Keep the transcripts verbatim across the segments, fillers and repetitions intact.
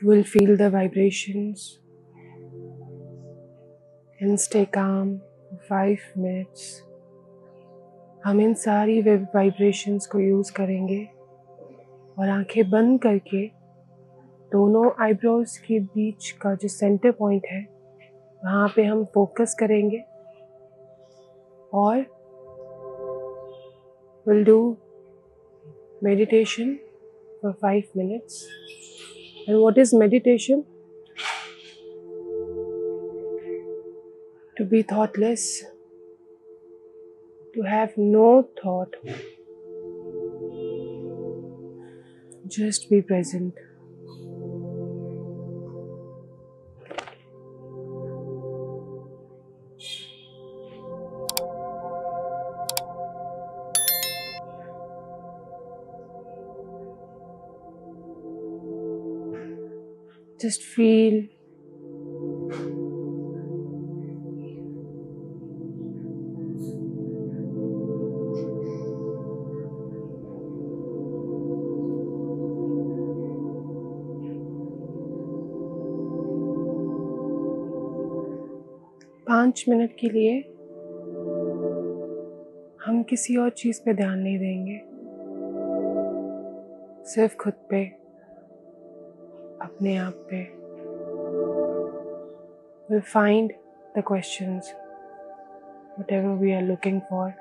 You will feel the vibrations and stay calm for five minutes. हम इन सारी vibrations को use करेंगे और आंखें बंद करके दोनों eyebrows के बीच का जो center point है वहाँ पे हम focus करेंगे और we'll do meditation for five minutes. And what is meditation? To be thoughtless, to have no thought, just be present. Just feel पाँच मिनट के लिए हम किसी और चीज़ पे ध्यान नहीं देंगे, सिर्फ खुद पे, अपने आप पे. We'll find the questions, whatever we are looking for.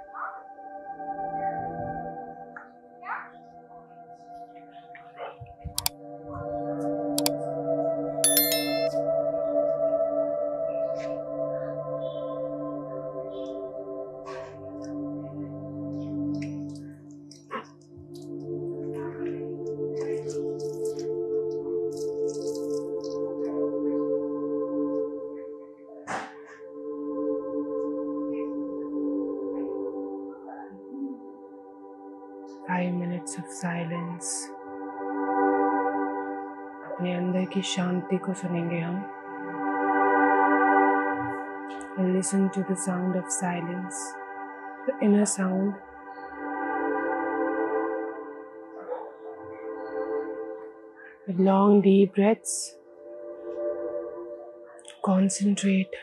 Five minutes of silence. अपने अंदर की शांति को सुनेंगे हम. And listen to the sound of silence, the inner sound. With long deep breaths, concentrate.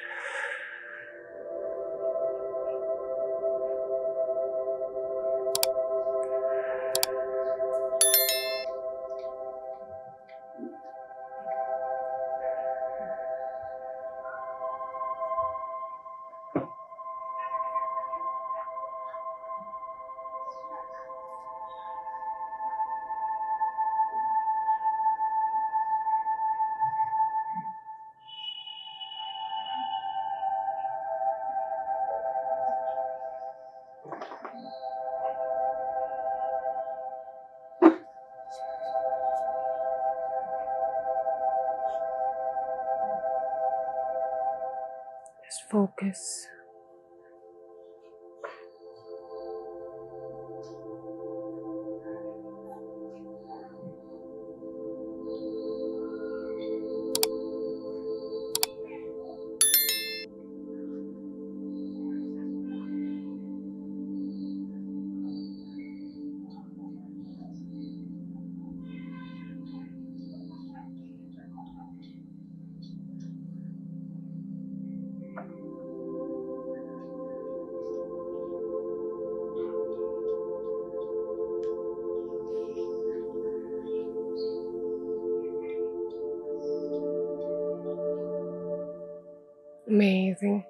Just focus. Amazing.